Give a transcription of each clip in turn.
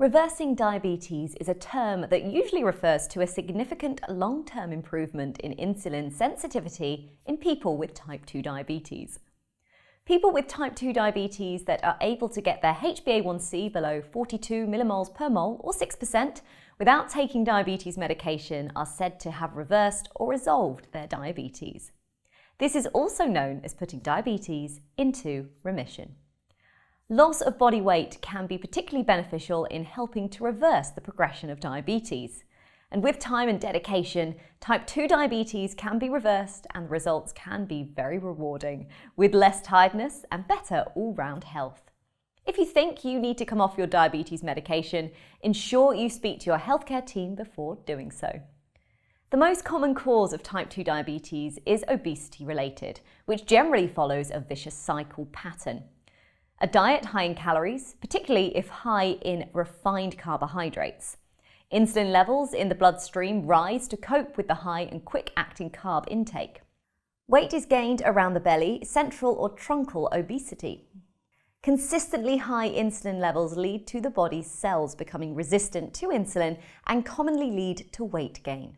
Reversing diabetes is a term that usually refers to a significant long-term improvement in insulin sensitivity in people with type 2 diabetes. People with type 2 diabetes that are able to get their HbA1c below 42 millimoles per mole or 6% without taking diabetes medication are said to have reversed or resolved their diabetes. This is also known as putting diabetes into remission. Loss of body weight can be particularly beneficial in helping to reverse the progression of diabetes. And with time and dedication, type 2 diabetes can be reversed and the results can be very rewarding, with less tiredness and better all-round health. If you think you need to come off your diabetes medication, ensure you speak to your healthcare team before doing so. The most common cause of type 2 diabetes is obesity-related, which generally follows a vicious cycle pattern. A diet high in calories, particularly if high in refined carbohydrates. Insulin levels in the bloodstream rise to cope with the high and quick-acting carb intake. Weight is gained around the belly, central or trunkal obesity. Consistently high insulin levels lead to the body's cells becoming resistant to insulin and commonly lead to weight gain.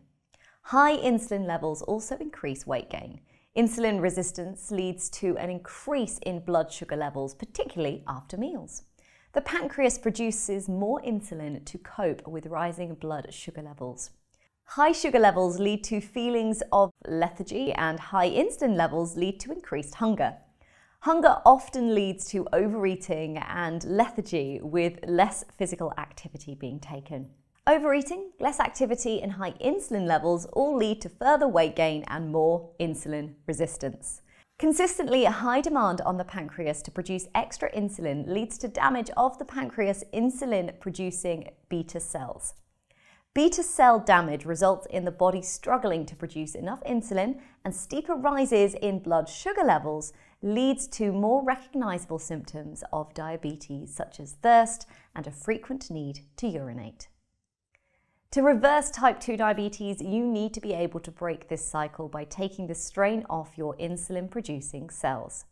High insulin levels also increase weight gain. Insulin resistance leads to an increase in blood sugar levels, particularly after meals. The pancreas produces more insulin to cope with rising blood sugar levels. High sugar levels lead to feelings of lethargy, and high insulin levels lead to increased hunger. Hunger often leads to overeating and lethargy, with less physical activity being taken. Overeating, less activity, and high insulin levels all lead to further weight gain and more insulin resistance. Consistently a high demand on the pancreas to produce extra insulin leads to damage of the pancreas insulin-producing beta cells. Beta cell damage results in the body struggling to produce enough insulin, and steeper rises in blood sugar levels leads to more recognizable symptoms of diabetes, such as thirst and a frequent need to urinate. To reverse type 2 diabetes, you need to be able to break this cycle by taking the strain off your insulin-producing cells.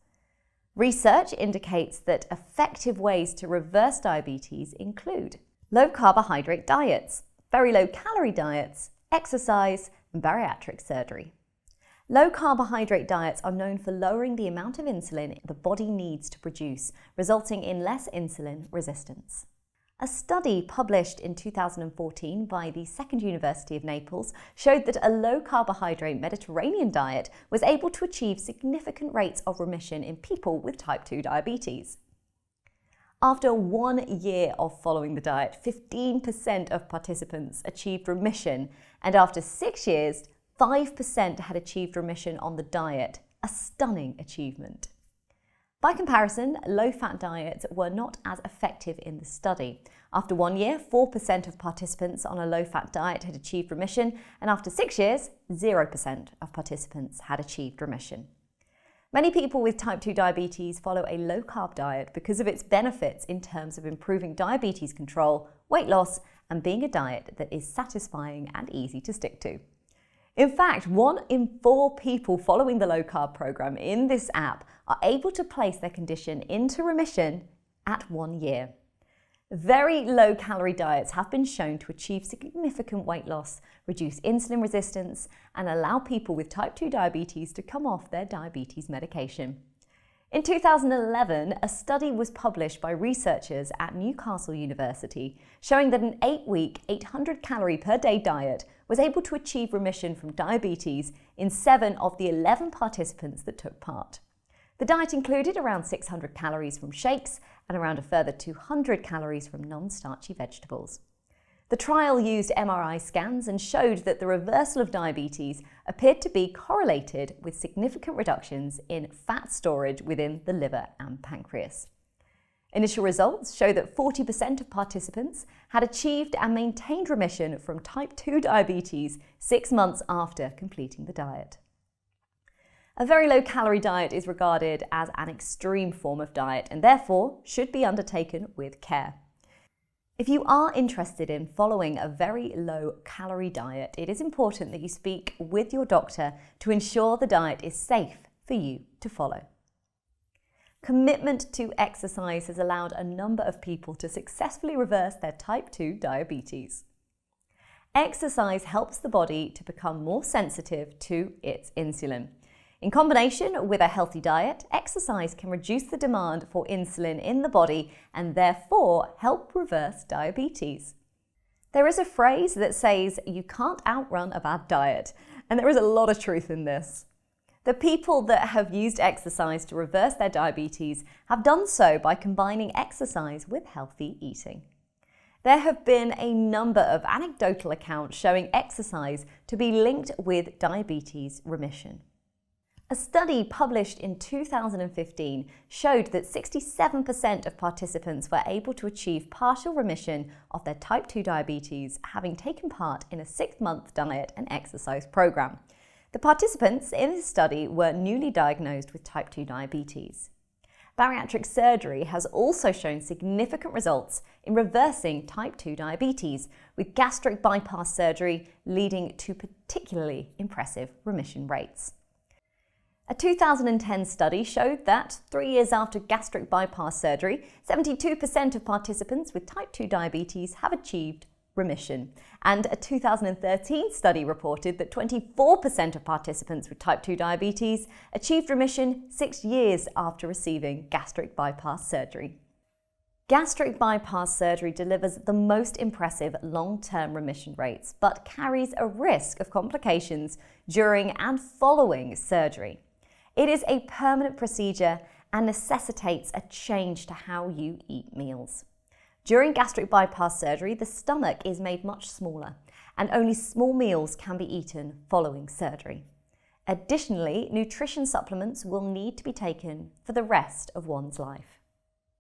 Research indicates that effective ways to reverse diabetes include low-carbohydrate diets, very low-calorie diets, exercise, and bariatric surgery. Low-carbohydrate diets are known for lowering the amount of insulin the body needs to produce, resulting in less insulin resistance. A study published in 2014 by the Second University of Naples showed that a low-carbohydrate Mediterranean diet was able to achieve significant rates of remission in people with type 2 diabetes. After 1 year of following the diet, 15% of participants achieved remission, and after 6 years, 5% had achieved remission on the diet, a stunning achievement. By comparison, low-fat diets were not as effective in the study. After 1 year, 4% of participants on a low-fat diet had achieved remission, and after 6 years, 0% of participants had achieved remission. Many people with type 2 diabetes follow a low-carb diet because of its benefits in terms of improving diabetes control, weight loss, and being a diet that is satisfying and easy to stick to. In fact, 1 in 4 people following the low-carb program in this app are able to place their condition into remission at 1 year. Very low-calorie diets have been shown to achieve significant weight loss, reduce insulin resistance, and allow people with type 2 diabetes to come off their diabetes medication. In 2011, a study was published by researchers at Newcastle University showing that an 8-week, 800-calorie-per-day diet was able to achieve remission from diabetes in 7 of the 11 participants that took part. The diet included around 600 calories from shakes and around a further 200 calories from non-starchy vegetables. The trial used MRI scans and showed that the reversal of diabetes appeared to be correlated with significant reductions in fat storage within the liver and pancreas. Initial results show that 40% of participants had achieved and maintained remission from type 2 diabetes 6 months after completing the diet. A very low-calorie diet is regarded as an extreme form of diet and therefore should be undertaken with care. If you are interested in following a very low-calorie diet, it is important that you speak with your doctor to ensure the diet is safe for you to follow. Commitment to exercise has allowed a number of people to successfully reverse their type 2 diabetes. Exercise helps the body to become more sensitive to its insulin. In combination with a healthy diet, exercise can reduce the demand for insulin in the body and therefore help reverse diabetes. There is a phrase that says you can't outrun a bad diet, and there is a lot of truth in this. The people that have used exercise to reverse their diabetes have done so by combining exercise with healthy eating. There have been a number of anecdotal accounts showing exercise to be linked with diabetes remission. A study published in 2015 showed that 67% of participants were able to achieve partial remission of their type 2 diabetes having taken part in a 6-month diet and exercise program. The participants in this study were newly diagnosed with type 2 diabetes. Bariatric surgery has also shown significant results in reversing type 2 diabetes, with gastric bypass surgery leading to particularly impressive remission rates. A 2010 study showed that 3 years after gastric bypass surgery, 72% of participants with type 2 diabetes have achieved remission. And a 2013 study reported that 24% of participants with type 2 diabetes achieved remission 6 years after receiving gastric bypass surgery. Gastric bypass surgery delivers the most impressive long-term remission rates, but carries a risk of complications during and following surgery. It is a permanent procedure and necessitates a change to how you eat meals. During gastric bypass surgery, the stomach is made much smaller, and only small meals can be eaten following surgery. Additionally, nutrition supplements will need to be taken for the rest of one's life.